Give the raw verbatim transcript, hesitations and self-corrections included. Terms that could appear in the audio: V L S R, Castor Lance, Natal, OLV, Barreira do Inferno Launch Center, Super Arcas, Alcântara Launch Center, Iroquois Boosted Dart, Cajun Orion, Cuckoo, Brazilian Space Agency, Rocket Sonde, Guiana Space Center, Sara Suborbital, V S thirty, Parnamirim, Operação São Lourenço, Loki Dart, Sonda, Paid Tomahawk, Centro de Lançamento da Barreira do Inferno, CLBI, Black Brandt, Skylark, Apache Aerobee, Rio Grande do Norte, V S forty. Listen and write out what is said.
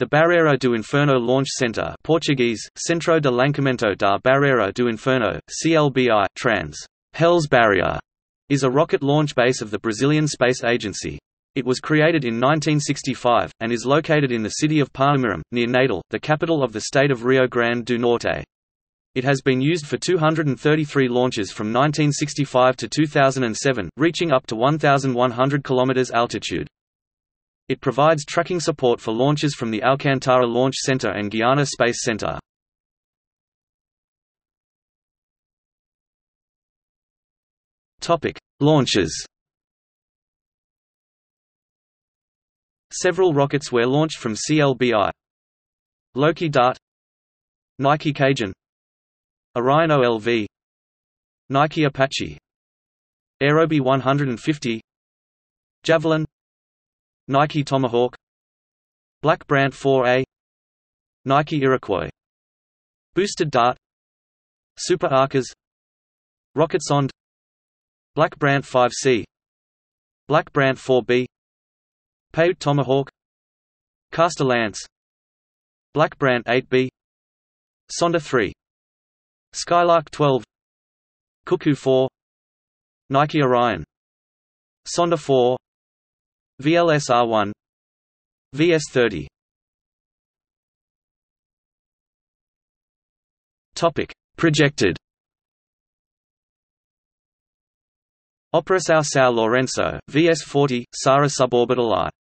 The Barreira do Inferno Launch Center, Portuguese Centro de Lançamento da Barreira do Inferno (C L B I), trans. Hell's Barrier, is a rocket launch base of the Brazilian Space Agency. It was created in nineteen sixty-five and is located in the city of Parnamirim, near Natal, the capital of the state of Rio Grande do Norte. It has been used for two hundred thirty-three launches from nineteen sixty-five to two thousand seven, reaching up to one thousand one hundred kilometers altitude. It provides tracking support for launches from the Alcântara Launch Center and Guiana Space Center. Topic: Launches. Several rockets were launched from C L B I. Loki Dart, Nike Cajun Orion O L V, Nike Apache Aerobee one hundred fifty, Javelin, Nike Tomahawk, Black Brandt four A, Nike Iroquois Boosted Dart, Super Arcas, Rocket Sonde, Black Brandt five C, Black Brandt four B, Paid Tomahawk, Castor Lance, Black Brandt eight B, Sonda three, Skylark twelve, Cuckoo four, Nike Orion, Sonda four, V L S R one, V S thirty. Topic: Projected. Operação São Lourenço, V S forty, Sara Suborbital I.